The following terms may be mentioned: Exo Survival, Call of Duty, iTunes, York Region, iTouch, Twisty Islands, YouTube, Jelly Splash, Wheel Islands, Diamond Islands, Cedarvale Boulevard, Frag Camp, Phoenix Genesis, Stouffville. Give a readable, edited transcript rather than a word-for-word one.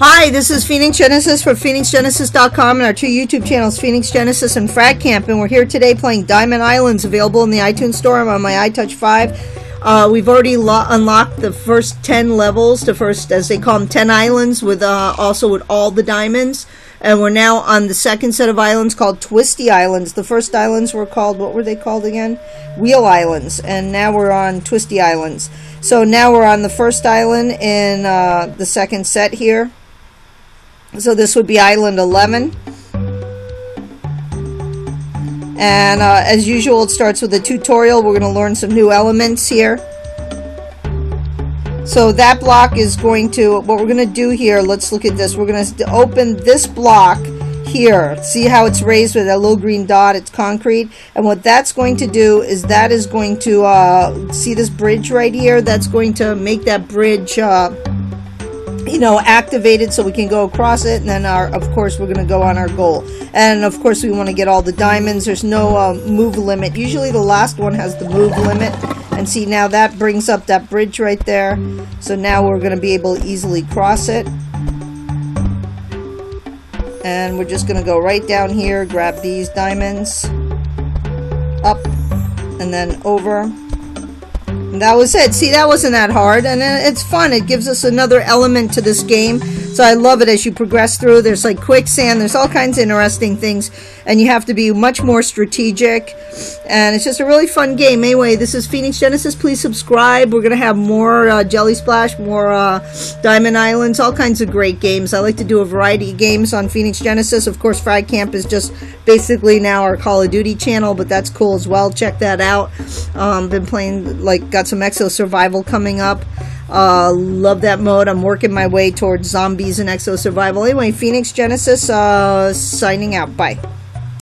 Hi, this is Phoenix Genesis from PhoenixGenesis.com and our two YouTube channels, Phoenix Genesis and Frag Camp. And we're here today playing Diamond Islands, available in the iTunes store. I'm on my iTouch 5. We've already unlocked the first 10 levels, the first, as they call them, 10 islands, with also with all the diamonds. And we're now on the second set of islands called Twisty Islands. The first islands were called, what were they called again? Wheel Islands. And now we're on Twisty Islands. So now we're on the first island in the second set here. So this would be Island 11. And as usual, it starts with a tutorial. We're going to learn some new elements here. So that block is going to, what we're going to do here, let's look at this. We're going to open this block here. See how it's raised with that little green dot? It's concrete. And what that's going to do is that is going to, see this bridge right here? That's going to make that bridge you know, activated so we can go across it, and then of course we're going to go on our goal. And of course we want to get all the diamonds. There's no move limit. Usually the last one has the move limit. And see, now that brings up that bridge right there. So now we're going to be able to easily cross it. And we're just going to go right down here, grab these diamonds, up, and then over. And that was it. See, that wasn't that hard, and it's fun. It gives us another element to this game, so I love it. As you progress through, there's like quicksand, there's all kinds of interesting things, and you have to be much more strategic, and it's just a really fun game. Anyway, this is Phoenix Genesis. Please subscribe. We're going to have more Jelly Splash, more Diamond Islands, all kinds of great games. I like to do a variety of games on Phoenix Genesis. Of course, Frag Camp is just basically now our Call of Duty channel, but that's cool as well. Check that out. Been playing, like, got some Exo Survival coming up. Love that mode. I'm working my way towards zombies and Exo Survival. Anyway, Phoenix Genesis signing out. Bye.